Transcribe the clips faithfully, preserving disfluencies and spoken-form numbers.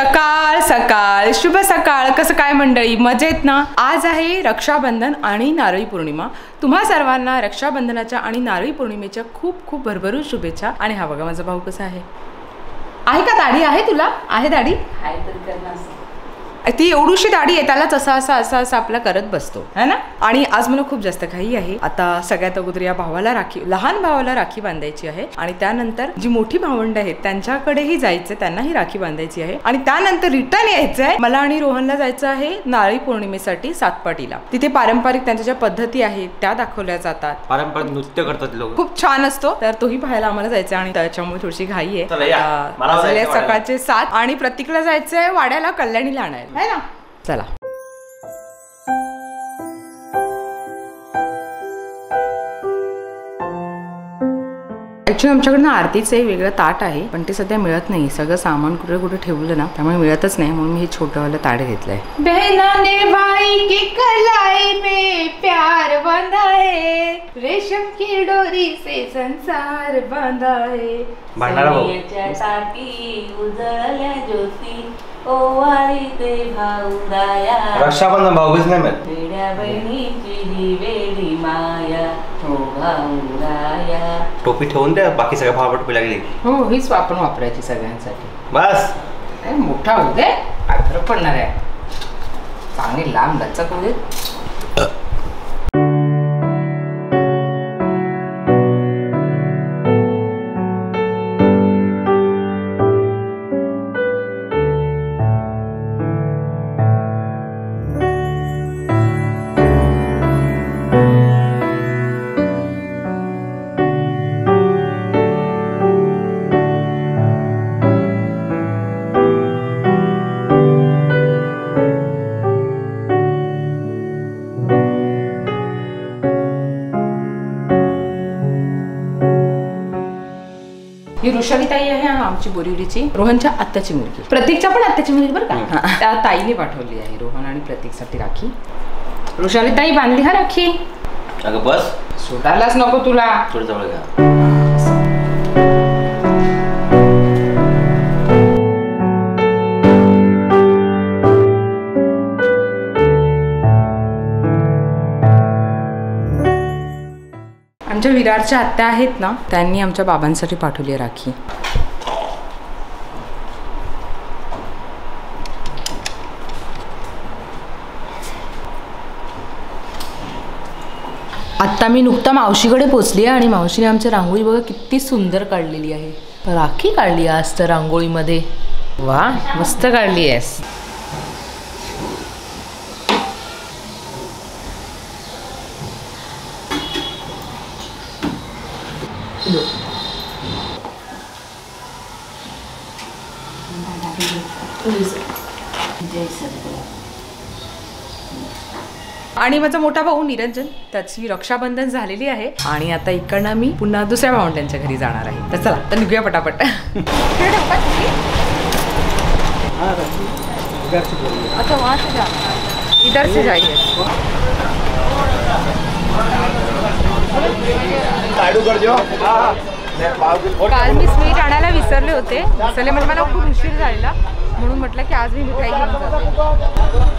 सकाळ सकाळ शुभ सकाळ। कसं काय मंडळी, मजेत ना? आज आहे रक्षाबंधन आणि नारळी पौर्णिमा। तुम्हा सर्वांना रक्षाबंधनाच्या आणि नारळी पौर्णिमेच्या खूप खूप भरभरून शुभेच्छा। आणि हा बघा माझा भाऊ कसा आहे, आहे का दाढी आहे? तुला आहे दाढी? आहे तर करणार, ती एवढीशी दाढी आहे, त्यालाच असा असा असा असा आपला करत बसतो है ना। आणि आज मला खूप जास्त घाई आहे। आता सगळ्यात अगोदर या भावाला राखी, लहान भावाला राखी बांधायची आहे आणि त्यानंतर जी मोठी भावंड आहेत त्यांच्याकडेही जायचं, त्यांनाही राखी बांधायची आहे आणि त्यानंतर रिटर्न यायचं आहे। मला आणि रोहनला जायचं आहे नारळी पौर्णिमेसाठी सातपाटीला। तिथे पारंपरिक त्यांच्या ज्या पद्धती आहेत त्या दाखवल्या जातात, पारंपरिक नृत्य करतात लोक, खूप छान असतो। तर तोही पाहायला आम्हाला जायचं आणि त्याच्यामुळे थोडीशी घाई आहे। सकाळचे सात आणि प्रतीकला जायचंय वाड्याला कल्याणीला आणायला है ना। चला ऍक्च्युली आमच्याकडे ना आरतीचं एक वेगळं ताट आहे पण ते सध्या मिळत नाही, सगळं सामान कुठे कुठे ठेवलं ना त्यामुळे मिळतच नाही, म्हणून मी हे छोटंवालं ताट घेतलंय। बहनाने भाई की कलाई में प्यार बांधा है, रेशम की डोरी से संसार बांधा है, सोन्याच्या टाकी उजळल्या ज्योती, ओवाळी दे भाऊराया, रक्षाबंधन भाऊबीज नाही मिळत, वेड्या बहिणीची ही वेडी माया, ओ भाऊराया। टोपी ठेवून द्या, बाकी सगळ्या भावावर टोपी लागली हो, हीच आपण वापरायची सगळ्यांसाठी बस। काय मोठा होऊ दे, आदर पडणार आहे, चांगली लांब लचक होऊ दे। ऋषाली ताई आहे आमची बोरिवलीची, रोहनच्या आत्याची मुलगी, प्रतीकच्या पण आत्याची मुलगी बरं का। त्या ताईने पाठवली आहे रोहन आणि प्रतीकसाठी राखी। ऋषाली ताई बांधली हा राखी। अगं बस, सोडायलाच नको तुला, थोडं जवळ घ्या। आमच्या विराटच्या आत्या आहेत ना, त्यांनी आमच्या बाबांसाठी पाठवली राखी। आत्ता मी नुकता मावशीकडे पोचली आहे आणि मावशीने आमची रांगोळी बघा किती सुंदर काढलेली आहे, राखी काढली आज तर रांगोळीमध्ये, वा मस्त काढली आहेस। आणि माझा मोठा भाऊ निरंजन, त्याची रक्षाबंधन झालेली आहे आणि आता इकडनं मी पुन्हा दुसऱ्या भावंडांच्या घरी जाणार आहे। तर चला तर निघूया पटापट। अच्छा वहां से जा, इधर से जाइए। काल मी स्वीट आणायला विसरले होते, विसरले म्हणजे मला खूप उशीर झालेला, म्हणून म्हटलं की आज मी मिठाई घेऊन।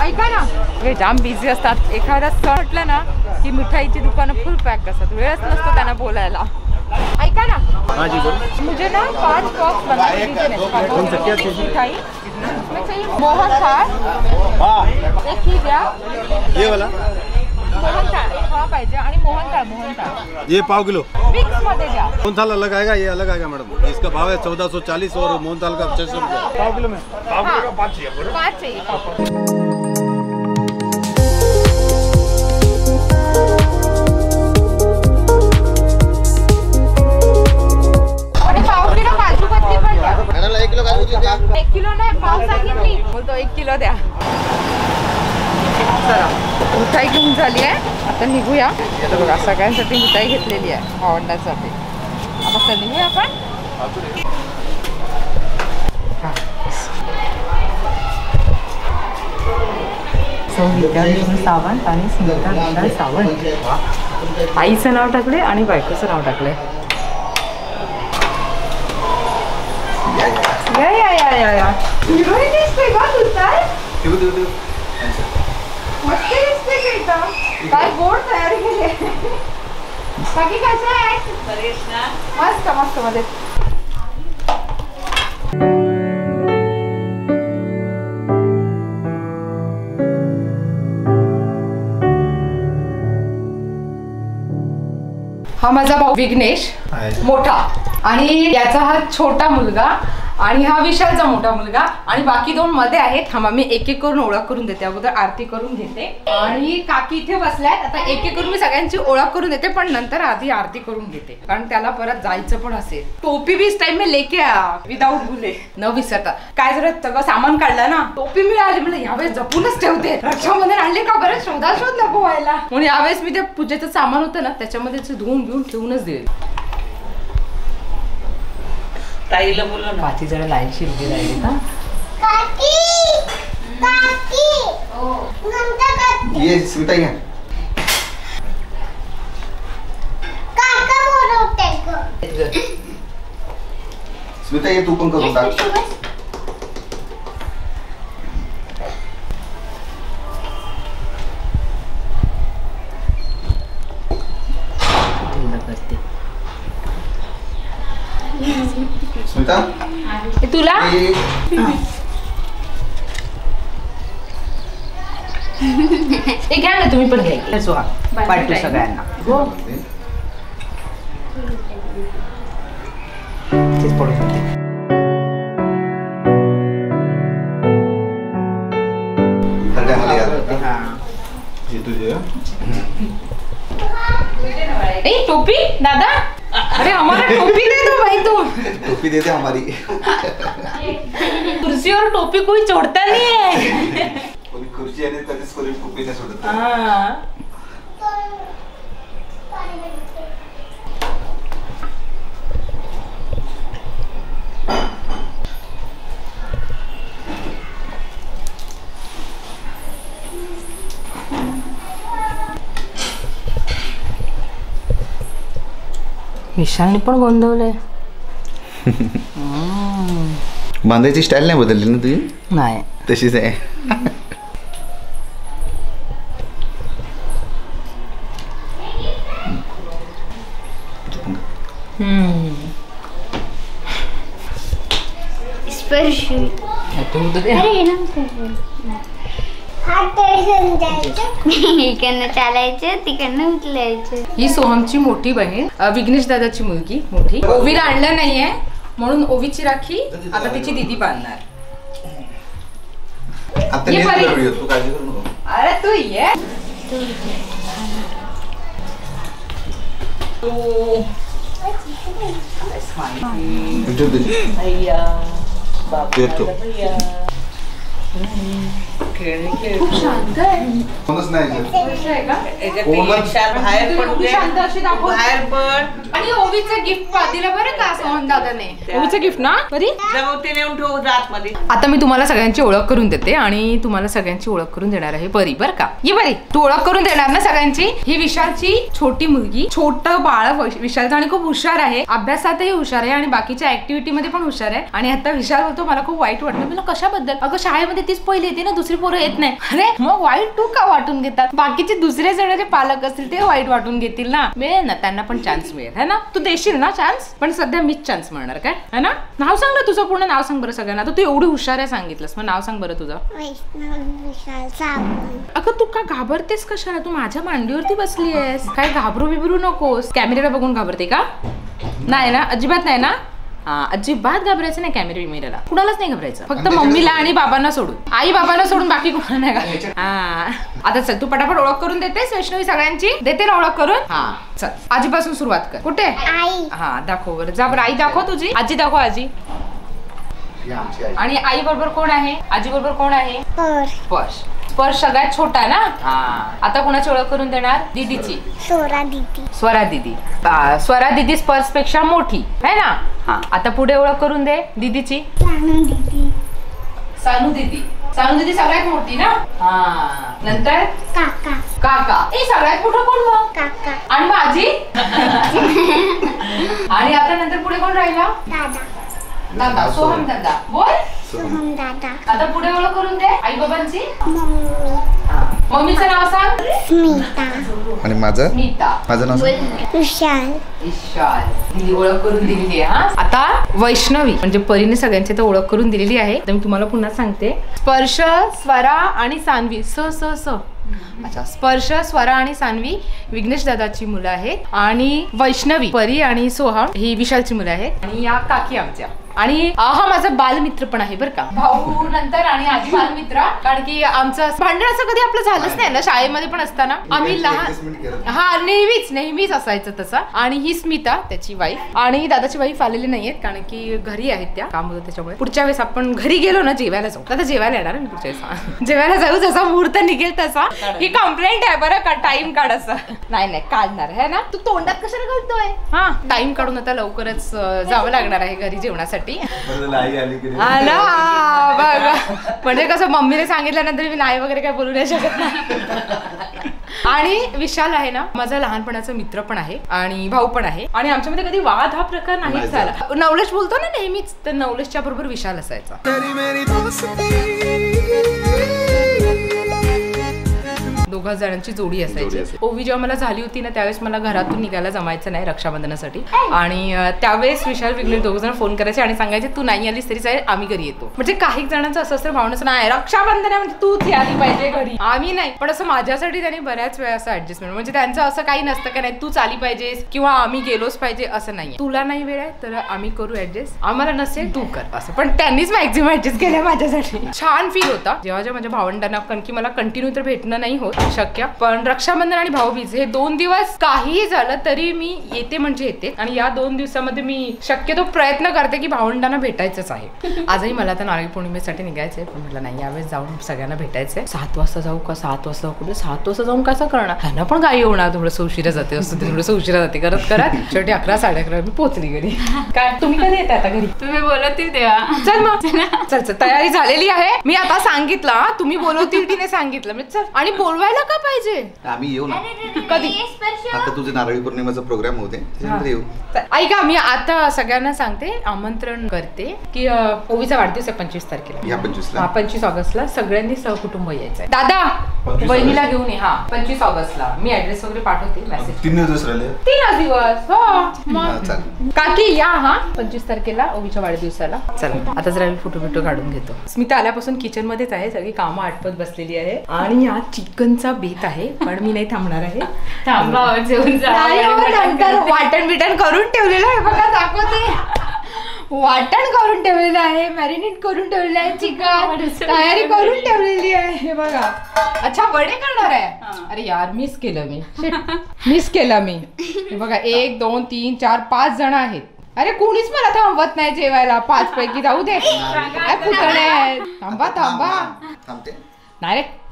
ऐका ना, हे जाम बिझी असतात, एखादा सण म्हटलं ना की मिठाईची दुकानं फुल पॅक असतात, वेळच नसतो त्यांना बोलायला। ऐका ना, मुझे ना पाच बॉक्स बना दीजिए मिठाई, उसमें चाहिए मोहन थाळ एक ही द्या, ये वाला मोहन थाळ एक हा पाहिजे आणि मोहन थाळ मोहन थाळ ये पाव किलो मिक्स मध्ये द्या। मोहन थाल अलग आएगा, ये अलग आएगा मैडम, इसका भाव है चौदह सौ चालीस और मोहन थाल का छह सौ रुपया पाव किलो में। पाव किलो पाँच चाहिए, पाँच चाहिए। एक किलो नाही, पाव सांगितली बोलतो एक किलो द्या। चला मिठाई घेऊन झाली आहे, आता निघूया। बघा सगळ्यांसाठी मिठाई घेतलेली आहे भावंडासाठी, आता चल निघूया आपण। विघ्नेश सावंत आणि स्मिता सावंत, आईचं नाव टाकले आणि बायकोचं नाव टाकले। या या या या बाकी कसं आहे? मस्त मस्त मध्ये हा माझा भाऊ विघ्नेश मोठा आणि याचा हा छोटा मुलगा आणि हा विशालचा मोठा मुलगा आणि बाकी दोन मध्ये आहेत। थांबा मी एक एक करून ओळख करून देते। अगोदर आरती करून घेते आणि काकी इथे बसल्यात। आता एक एक करून मी सगळ्यांची ओळख करून देते पण नंतर आधी आरती करून घेते कारण त्याला परत जायचं पण असेल। टोपी भी इस टाइम मी लेके विदाउट भूले न विसरता काय जरा सगळं सामान काढलं ना टोपी मिळाली मला यावेळेस जपूनच ठेवते। रक्षाबंधन आणले का बरं शोधाशोध नको व्हायला म्हणून यावेळेस मी ते पूजेचं सामान होतं ना त्याच्यामध्ये धुवून बिवून ठेवूनच दिले। ताईला बोललो ना बाकी जरा लाईन शिफ्ट दिली ना काकी काकी ओ नंतर काकी ये स्मिता घ्या काका बोलवते ग स्मिता ये तू पण करून टाक तुला घ्या ना तुम्ही पण घ्या पाठवू सगळ्यांना पडू शकते। टोपी दादा अरे हमारा टोपी दे दो भाई तुम टोपी दे दे हमारी कुर्सी और टोपी कोई छोड़ता नहीं है कुर्सी आने तक इसको टोपी नहीं छोड़ता। हाँ विशालने पण गोंधवलंय बांधायची स्टाईल नाही बदलली ना तुझी नाही तशीच आहे। ही सोहमची मोठी बहीण विघ्नेश दादाची मुलगी मोठी ओवीला आणलं नाहीये म्हणून ओवीची राखी आता तिची दीदी बांधणार। अरे तू ये खूप शांत आहे कोणच नाही। ओवीचं गिफ्ट पाहिलं बरं का सोहम दादाने ओवीचं गिफ्ट ना बरी आता मी तुम्हाला सगळ्यांची ओळख करून देते आणि तुम्हाला सगळ्यांची ओळख करून देणार आहे परी बरं का। ये परी तू ओळख करून देणार ना सगळ्यांची। ही विशालची छोटी मुलगी छोटं बाळ विशालचं आणि खूप हुशार आहे अभ्यासातही हुशार आहे आणि बाकीच्या ऍक्टिव्हिटी मध्ये पण हुशार आहे। आणि आता विशाल होतो मला खूप वाईट वाटलं मला कशाबद्दल अगं शाळेमध्ये तीच पहिली येते ना दुसरी पोरं येत नाही अरे मग वाईट तू का वाटून घेतात बाकीचे दुसरे जण जे पालक असतील ते वाईट वाटून घेतील ना मिळेल ना त्यांना पण चान्स मिळेल है ना। तू देशील ना चान्स पण सध्या मीच चान्स मिळणार काय है ना। नाव सांग ना तुझं पूर्ण नाव सांग बरं सगळ्यांना तू एवढी हुशार आहे सांगितलंस मग नाव सांग बरं तुझं। विशाल सावंत। अगं तू का घाबरतेस कशाला तू माझ्या मांडीवरती बसली आहेस काय घाबरू बिबरू नकोस कॅमेऱ्याला बघून घाबरते का नाही ना अजिबात नाही ना अजिबात घाबरायचं नाही कॅमेरा बिमेराला कुणालाच नाही घाबरायचं फक्त मम्मीला आणि बाबांना सोडून आई बाबांना सोडून बाकी कोणाला नाही घाबरायचं। हा आता चल तू पटापट ओळख करून देतेस वैष्णवी सगळ्यांची देते ना ओळख करून। हा चल आजीपासून सुरुवात कर कुठे आई हा दाखव बरं जा बरं आई दाखव तुझी आजी दाखव आजी आणि आई बरोबर कोण आहे आजी बरोबर कोण आहे स्पर्श स्पर्श सगळ्यात छोटा ना। हा आता कोणाची ओळख करून देणार दीदीची स्वरा दीदी स्वरा दीदी स्वरा दीदी स्पर्श पेक्षा मोठी है ना। हा आता पुढे ओळख करून दे दीदीची सानू दीदी सानू दीदी सानू दीदी सगळ्यात मोठी ना। हा नंतर काका काका ए सगळ्यात मोठा कोण मग काका आणि मग आजी आणि आता नंतर पुढे कोण राहिला दादा दादा सोहम दादा बोल सोहम दादा आता पुढे ओळख करून दे आई बाबांची मम्मी मम्मीचं नाव सांग स्मिता आणि माझं स्मिता माझं नाव विशाल विशाल ही ओळख करून दिली आहे आता वैष्णवी म्हणजे परीने सगळ्यांची तर ओळख करून दिलेली आहे तर मी तुम्हाला पुन्हा सांगते स्पर्श स्वरा आणि सानवी स स स अच्छा स्पर्श स्वरा आणि सानवी विघ्नेश दादाची मुलं आहेत आणि वैष्णवी परी आणि सोहम ही विशालची मुलं आहेत आणि या काकी आमच्या आणि हा माझा बालमित्र पण आहे बरं का भाऊ नंतर आणि आधी बालमित्र कारण की आमचं भांडण असं कधी आपलं झालंच नाही ना शाळेमध्ये पण असताना आम्ही लहान हा नेहमीच नेहमीच असायचं तसा आणि ही स्मिता त्याची वाईफ आणि दादाची वाईफ आलेली नाहीयेत कारण की घरी आहेत त्या काम होतं त्याच्यामुळे पुढच्या वेळेस आपण घरी गेलो ना जेवायला जाऊ दादा जेवायला येणार ना पुढच्या वेळेस जेवायला जाऊ जसा मुहूर्त निघेल तसा ही कंप्लेंट आहे बरं का टाइम काढ असं नाही नाही काढणार आहे ना तू तोंडात कशाला घालतोय हा टाइम काढून आता लवकरच जावं लागणार आहे घरी जेवणासाठी कसं मम्मीने सांगितल्यानंतर मी नाही वगैरे काय बोलू नाही शकत नाही आणि विशाल आहे ना माझा लहानपणाचा मित्र पण आहे आणि भाऊ पण आहे आणि आमच्यामध्ये कधी वाद हा प्रकार नाही झाला नवलेश बोलतो ना नेहमीच तर नवलेशच्या बरोबर विशाल असायचा दोघा जणांची जोडी असायची ओवी जेव्हा मला झाली होती ना त्यावेळेस मला घरातून निघायला जमायचं नाही रक्षाबंधनासाठी आणि त्यावेळेस विशाल विघ्नेश दोघ जण फोन करायचे आणि सांगायचे तू नाही आलीस तरी चालेल आम्ही घरी येतो म्हणजे काही जणांचं असं असतं भावनाचं नाही रक्षाबंधन म्हणजे तूच आली पाहिजे घरी आम्ही नाही पण असं माझ्यासाठी त्यांनी बऱ्याच वेळा असं ऍडजस्टमेंट म्हणजे त्यांचं असं काही नसतं का नाही तूच आली पाहिजे किंवा आम्ही गेलोच पाहिजे असं नाही तुला नाही वेळ आहे तर आम्ही करू ऍडजस्ट आम्हाला नसेल तू कर असं पण त्यांनीच मॅक्झिमम ऍडजस्ट केलं माझ्यासाठी छान फील होता जेव्हा जेव्हा माझ्या भावंडांना कारण की मला कंटिन्यू तर भेटणं नाही होत शक्य पण रक्षाबंधन आणि भाऊबीज हे दोन दिवस काहीही झालं तरी मी येते म्हणजे येते आणि या दोन दिवसामध्ये मी शक्यतो प्रयत्न करते की भावंडांना भेटायचंच आहे आजही मला आता नारळी पौर्णिमेसाठी निघायचंय पण म्हटलं नाही यावेळेस जाऊन सगळ्यांना भेटायचंय सात वाजता जाऊ का सात वाजता कुठे सात वाजता जाऊन कसं करणार त्यांना पण काही होणार थोडंसं उशिरा जाते असतं थोडंसं उशिरा जाते करत करत शेवटी अकरा साडे अकरा मी पोहोचली घरी काय तुम्ही कधी येते आता घरी तुम्ही बोलवतील तेव्हा चल मग चल चल तयारी झालेली आहे मी आता सांगितलं तुम्ही बोलवतील तिने सांगितलं मी चल आणि बोलवा का पाहिजे आम्ही येऊ ना कधी आता तुझे नारळी पौर्णिमेचा प्रोग्राम होते ऐका मी आता सगळ्यांना सांगते आमंत्रण करते की ओवीचा वाढदिवस आहे पंचवीस तारखेला पंचवीस ऑगस्टला सगळ्यांनी सहकुटुंब यायचंय दादा बहिणीला घेऊन ये हा पंचवीस ऑगस्टला मी ऍड्रेस वगैरे पाठवते मेसेज तीन दिवस राहिले तीन दिवस हो काकी या हा पंचवीस तारखेला ओवीच्या वाढदिवसाला चला आता जरा मी फोटो बिटो काढून घेतो स्मिता आल्यापासून किचन मध्येच आहे सगळी कामं आटपत बसलेली आहे आणि या चिकन बेत आहे पण मी नाही थांबणार आहे थांबावर जेवण वाटण बिटण करून ठेवलेलं आहे बघा दाखवते वाटण करून ठेवलेलं आहे मॅरिनेट करून ठेवलेलं आहे चिकन तयारी करून ठेवलेली आहे बघा अच्छा वडे करणार आहे अरे यार मिस केलं मी मिस केलं मी बघा एक दोन तीन चार पाच जण आहेत अरे कोणीच मला थांबवत नाही जेवायला पाच पैकी जाऊ दे पुतणे थांबा थांबा थांबते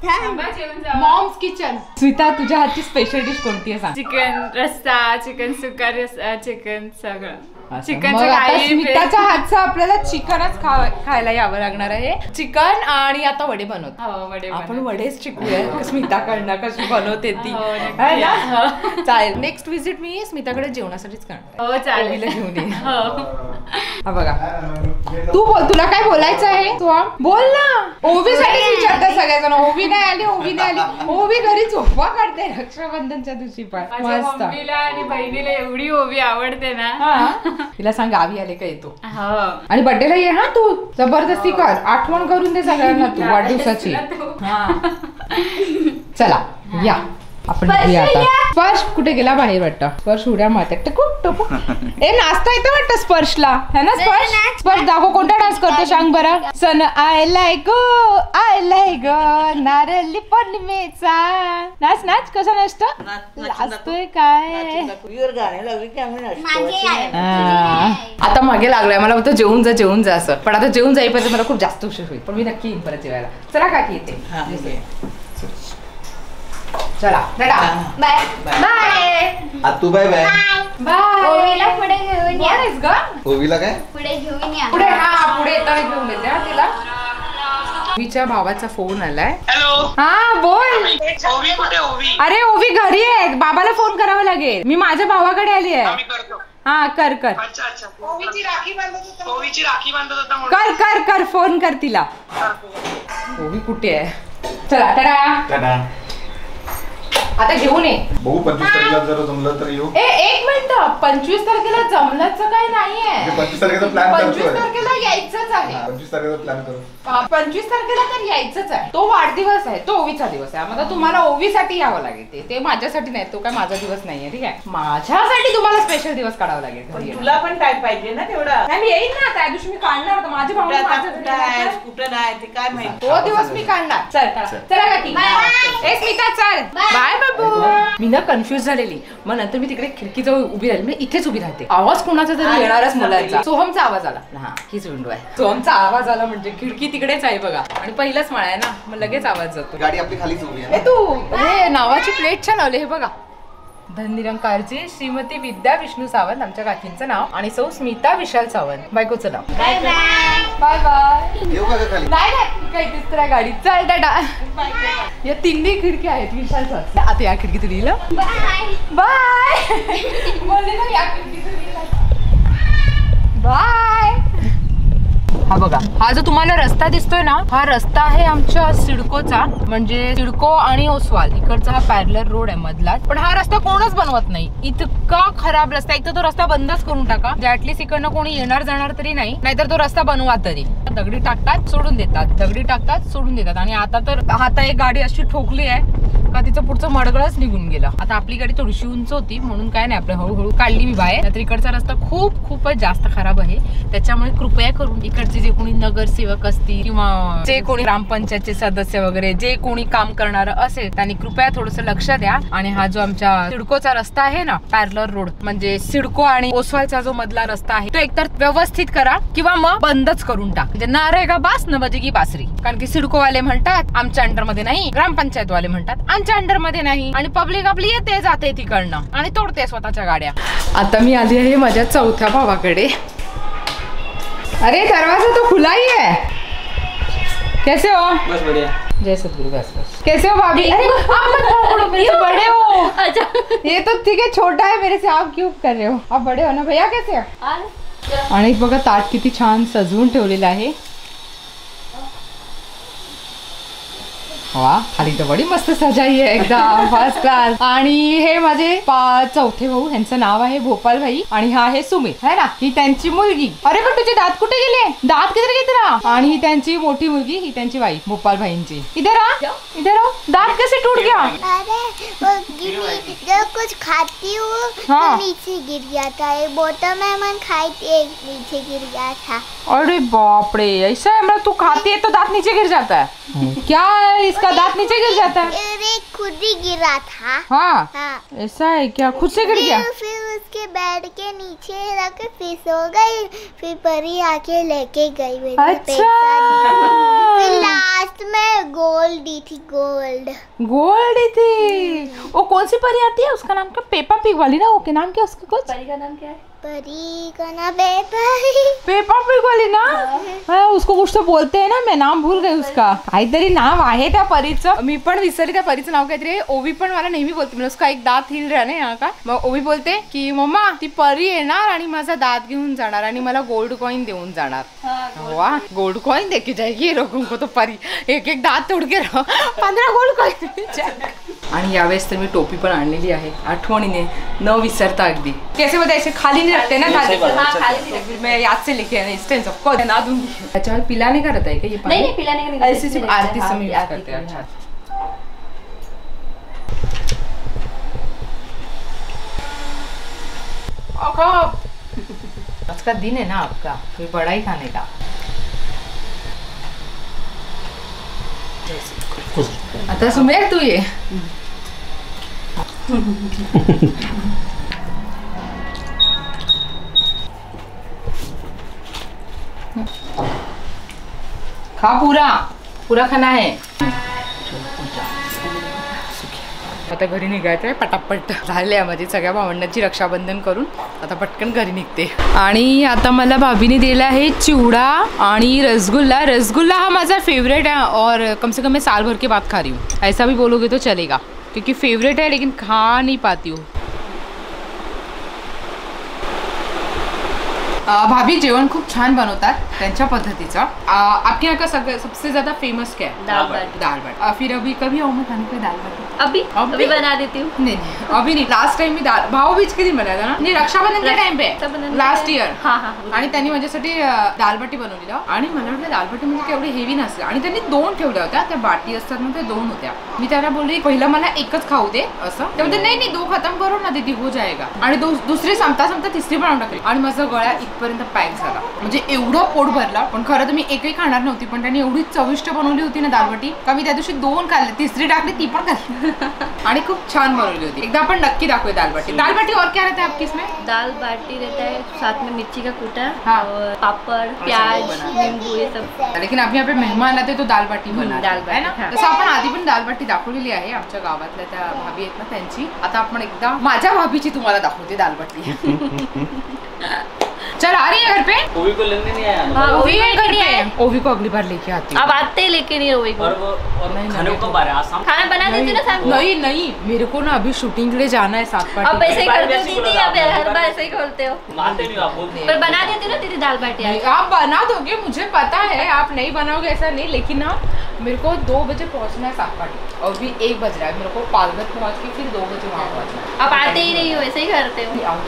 मॉम्स किचन स्मिता तुझ्या हातची स्पेशल डिश कोणती आहे सांग चिकन रस्सा चिकन सुका रस्सा चिकन सगळं चिकन स्मिताच्या हातचं आपल्याला चिकनच खायला यावं लागणार आहे चिकन आणि आता वडे बनवतो आपण वडेच शिकूया स्मिताकडनं कशी बनवते ती चालेल नेक्स्ट व्हिजिट मी स्मिताकडे जेवणासाठीच करणार घेऊन ये हा बघा तू बोल तुला काय बोलायचं आहे तू बोल ना ओवी साठी विचारता सगळ्याजण ओवी नाही आली ओवी नाही आली ओवी घरी झोपवा काढते रक्षाबंधनच्या दिवशी पण मस्त आणि बहिणीला एवढी ओवी आवडते ना तिला सांग गावी आले का येतो आणि बर्थडेला ये हा तू जबरदस्ती कर आठवण करून दे सगळ्यांना तू वाढदिवसाची चला या आपण स्पर्श कुठे गेला बाहेर वाटतं स्पर्श उड्या मारतात टोपू ए नाचता येतं वाटतं स्पर्शला है ना स्पर्श स्पर्श दाखव कोणता डान्स करतो सांग बरं सन आय लाय गो आय लाय गो नारळी पौर्णिमेचा नाच नाच कसा नाचतो नाचतोय काय आता मागे लागलाय मला होतं जेवून जा जेवून जा असं पण आता जेवून जाईपर्यंत मला खूप जास्त उशीर होईल पण मी नक्की येईन परत जेवायला चला काकी येते चला दादा बाय बाय आतू बाय बाय बाय ओवीला पुढे घेऊन या रेस ग ओवीला काय पुढे घेऊन या पुढे हा पुढे येताना घेऊन येते हा तिला ओवीच्या भावाचा फोन आलाय हॅलो हा बोल ओवी कुठे ओवी अरे ओवी घरी आहे बाबाला फोन करावा लागेल मी माझ्या भावाकडे आली आहे हाँ कर कर अच्छा अच्छा ओवीची राखी बांधत ओवीची राखी बांधत कर कर कर फोन कर तिला। ओवी कुठे आहे? चला टाटा आता घेऊन ये। बघू पंचवीस तारखेला जर जमलं तर येऊ। ए एक मिनिट, पंचवीस तारखेला जमलंच काय नाहीये, पंचवीस तारखेचा प्लॅन करतोय, पंचवीस तारखेला यायचंच आहे, पंचवीस तारखेचा प्लॅन करू, पंचवीस तारखेला तर यायचंच आहे। तो वाढदिवस आहे, तो ओवीचा दिवस आहे, आम्हाला तुम्हाला ओवीसाठी यावं लागेल, ते माझ्यासाठी नाही, तो काय माझा दिवस नाहीये, ठीक आहे, माझ्यासाठी तुम्हाला स्पेशल दिवस काढावा लागेल। तुला पण टाइम पाहिजे ना तेवढा, नाही मी येईन ना त्या दिवशी, मी काढणार होता माझे भाऊ माझं कुठं नाही ते काय माहिती, तो दिवस मी काढणार। चल चला काकी, ए स्मिता चल बाय। मी ना कन्फ्यूज झालेली, मग नंतर मी तिकडे खिडकीजवळ उभी राहिली, मी इथेच उभी राहते, आवाज कोणाचा तरी येणारच मुलाचा, सोहमचा आवाज आला। हा हीच विंडो आहे, सोहमचा आवाज आला म्हणजे खिडकी तिकडेच आहे बघा, आणि पहिलाच माळा आहे ना, मग लगेच आवाज जातो। गाडी आपली खालीच उभी आहे, तू हे नावाची प्लेट छान लावली, हे बघा धननिरंकारची श्रीमती विद्या विष्णू सावंत आमच्या काकींचं नाव, आणि सौ स्मिता विशाल सावंत बायकोचं नाव। बाय बाय बाय येऊ का खाली? नाही नाही काही दुसऱ्या गाडीत, चल टाटा। या तिन्ही खिडक्या आहेत विशाल सावंत, आता या खिडकीतून येईल बाय बाय बोलले ना, या खिडकीतून येईल बाय। हा बघा हा जो तुम्हाला रस्ता दिसतोय ना, हा रस्ता आहे आमच्या सिडकोचा, म्हणजे सिडको आणि ओसवाल इकडचा हा पॅरलर रोड आहे मधला, पण हा रस्ता कोणच बनवत नाही, इतका खराब रस्ता आहे, तर तो रस्ता बंदच करून टाका, ऍटलीस्ट इकडनं कोणी येणार जाणार तरी नाही, नाहीतर तो रस्ता बनवा तरी। दगडी टाकतात सोडून देतात, दगडी टाकतात सोडून देतात, आणि आता तर आता एक गाडी अशी ठोकली आहे का तिचं पुढचं मडगळच निघून गेला। आता आपली गाडी थोडीशी उंच होती म्हणून काय नाही, आपल्या हळूहळू काढली मी बाहेर, नाहीतर इकडचा रस्ता खूप खूपच जास्त खराब आहे, त्याच्यामुळे कृपया करून इकडचे जे कोणी नगरसेवक असतील किंवा जे कोणी ग्रामपंचायतचे सदस्य वगैरे जे कोणी काम करणार असेल त्यांनी कृपया थोडस लक्ष द्या, आणि हा जो आमच्या सिडकोचा रस्ता आहे ना पॅरलर रोड, म्हणजे सिडको आणि ओसवालचा जो मधला रस्ता आहे तो एकतर व्यवस्थित करा किंवा मग बंदच करून टाक, म्हणजे ना रहेगा बास न बजेगी बासरी, कारण की सिडकोवाले म्हणतात आमच्या अंडरमध्ये नाही, ग्रामपंचायत वाले म्हणतात आमच्या अंडरमध्ये नाही, आणि पब्लिक आपली येते जाते तिकडनं आणि तोडते स्वतःच्या गाड्या। आता मी आली आहे माझ्या चौथ्या भावाकडे। अरे दरवाजा तो खुला ही है, कैसे हो? बस बढ़िया, जय सतगुरु। बस बस कैसे हो भाभी? अरे आप मत मेरे से बड़े हो। अच्छा ये तो ठीक है छोटा है मेरे से, आप क्यों कर रहे हो, आप बड़े हो ना भैया। कैसे हो? आणि बघा ताट किती छान सजवून ठेवलेलं आहे, वा खाली तर बडी मस्त सजाई आहे एकदम फर्स्ट क्लास। आणि हे माझे चौथे भाऊ, यांचं नाव आहे भोपाल भाई, आणि हा आहे सुमित है ना, ही त्यांची मुलगी। अरे पण तुझे दात कुठे गेले, दात किधर किधर? आणि ही त्यांची मोठी मुलगी, ही त्यांची वाईफ भोपाल भाईंची। इधर आ इधर आ, दात कसे टूट गया? अरे गिर कुछ खाती हूँ तो नीचे गिर गया था, एक बोतल में मन खाई थी नीचे गिर गया था। अरे बाप रे, ऐसा है मतलब तू खाती है तो दांत नीचे गिर जाता है क्या है? इसका दांत नीचे गिर जाता है? अरे खुद ही गिरा था। हाँ, हाँ। ऐसा है क्या? खुद से गिर गया? फिर उसके बेड के नीचे रख के फिर सो गई, फिर परी आके लेके गई मेरे पैसा। लास्ट में गोल्ड दी थी, गोल्ड गोल्ड दी थी। वो कौन सी परी आती है, उसका नाम क्या? पेपा पिग वाली ना, उसके नाम क्या, उसका कुछ परी का नाम क्या है? परी का नाम पेपा पेपा पिग वाली ना, हाँ उसको कुछ तो बोलते हैं ना, मैं नाम भूल गई उसका, काहीतरी नाव आहे त्या परीचं, मी पण विसरली त्या परीचं नाव काहीतरी। ओवी पण मला नेहमी बोलते, म्हणजे उसका एक दात हिल रहा ना यहाँ का, मग ओवी बोलते की मम्मा ती परी येणार आणि माझा दात घेऊन जाणार आणि मला गोल्ड कॉइन देऊन जाणार। वा गोल्ड कॉइन देखी जाएगी लोक को, तो परी एक एक दात तोड़ के रहा पंद्रह गोल कर। आणि यावेळेस तर मी टोपी पण आणलेली आहे आठवणीने न विसरता अगदी। कैसे बतायचे खाली नाही रखते ना, खाली खाली मैं याद से लेके आने इंस्टेंस ऑफ कॉल ना दूंगी। अच्छा पिला नहीं करता है कि ये पानी? नहीं नहीं पिला नहीं करता, ऐसे सिर्फ आरती समय यूज करते हैं। अच्छा ओका आज का दिन है ना आपका कोई बड़ा ही खाने का। आता सुमेर तू ये खा, पूरा पूरा खाना है। आता घरी निघायचं आहे पटापट, झाले माझी सगळ्या भावंडांची रक्षाबंधन करून आता पटकन घरी निघते। आणि आता मला भाभीने दिला आहे चिवडा आणि रसगुल्ला। रसगुल्ला हा माझा फेवरेट आहे और कम से कम मैं साल भर के बाद खा रही हूँ, ऐसा भी बोलोगे तो चलेगा क्योंकि फेवरेट है लेकिन खा नहीं पाती हूँ। भाभी जेवण खूप छान बनवतात त्यांच्या पद्धतीचं। आपके यहाँ का सब, सबसे ज्यादा फेमस क्या है? दाल बाटी। दाल बाटी फिर अभी कभी आओ मैं खाने पे दाल बाटी अभी अभी बना देती हूँ। नहीं अभी नहीं, लास्ट टाइम मी दाल भाव बीच कधी बनाया ना, रक्षाबंधन के टाइम पे लास्ट इयर। हाँ हाँ दाल बाटी बनवली आणि मला वाटलं दाल बाटी म्हणजे एवढी हेवी नसेल आणि त्यांनी दोन ठेवल्या होत्या, त्या बाटी असतात ना त्या दोन होत्या। मी त्यांना बोलली पहिला मला एकच खाऊ दे असं, ते म्हणते नाही नाही दो खतम करू ना दीदी हो जाएगा, आणि दुसरी संपता संपता तिसरी बनवून टाकली आणि माझा गळा इथपर्यंत पॅक झाला, म्हणजे एवढं पोट भरला। पण खरं तर मी एकही खाणार नव्हती, पण त्यांनी एवढी चविष्ट बनवली होती ना दाल बाटी का मी त्या दिवशी दोन खाल्ले, तिसरी टाकली ती पण खाल्ली आणि खूप छान बनवली होती। एकदा आपण नक्की दाखवू दाल बाटी। दाल बाटी और क्या रहता है आपकी इसमें? दाल बाटी रहता है साथ में मिर्ची का कूटा, पापड़, प्याज, नींबू ये सब। लेकिन आप यहाँ पे मेहमान आते तो दाल बाटी बना दाल बाटी है ना, जसं आपण आधी पण दाल बाटी दाखवलेली आहे आमच्या गावातल्या त्या भाभी आहेत ना त्यांची, आता आपण एकदा माझ्या भाभीची तुम्हाला दाखवते दाल बाटी। चल आ रही है घर पे? ओवी को लेने नहीं आया। हाँ, ओवी घर पे। ओवी को अगली बार लेके आती हूँ। अब आते ही लेके नहीं ओवी को। और वो और नहीं, खाने को बना खाना बना देती ना साथ में। नहीं नहीं मेरे को ना अभी शूटिंग के लिए जाना है सातपाटी। अब ऐसे करते दीदी, आप हर बार ऐसे ही खोलते हो। मानते नहीं आप, पर बना देती ना दीदी दाल बाटी। आप बना दोगे मुझे पता है, आप नहीं बनाओगे ऐसा नहीं, लेकिन ना मेरे को दो बजे पहुँचना है सातपाटी और भी एक बज रहा है, मेरे को पालघर पहुँच के फिर दो बजे वहाँ पहुँचना। आप आते ही नहीं हो, ऐसे ही करते हो।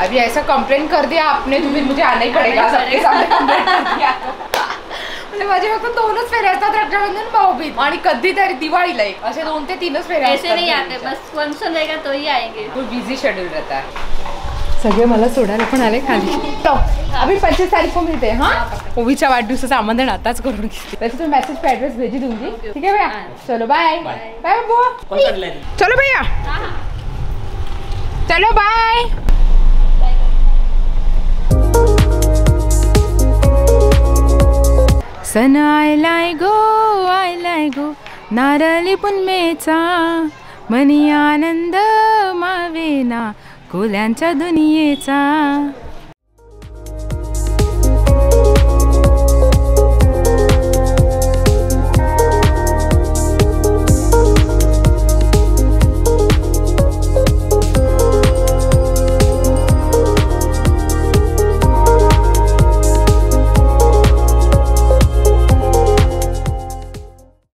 अभी ऐसा कंप्लेंट कर दिया आपने तो फिर मुझे आना ही पड़ेगा सबके सामने कंप्लेंट कर दिया। माझे फक्त दोनच फेरे असतात रक्षाबंधन भाऊबीज आणि कधीतरी दिवाळीला एक, असे दोन ते तीनच फेरे असतात। ऐसे नाही आते बस फंक्शन रहेगा तो ही आएंगे, तो बिजी शेड्यूल रहता है। सगळे मला सोडायला पण आले खाली, तो अभी पच्चीस तारीख को मिलते हैं। हाँ ओवीच्या वाढदिवसाचं आमंत्रण आताच करून घेते, वैसे तो मैसेज पे एड्रेस भेजी दूंगी। ठीक है भैया, चलो बाय बाय बाबू, चलो भैया चलो बाय। सन आयलाय गो आयलाय गो नारळी पौर्णिमेचा मनी आनंद मावेना कोल्यांच्या दुनियेचा।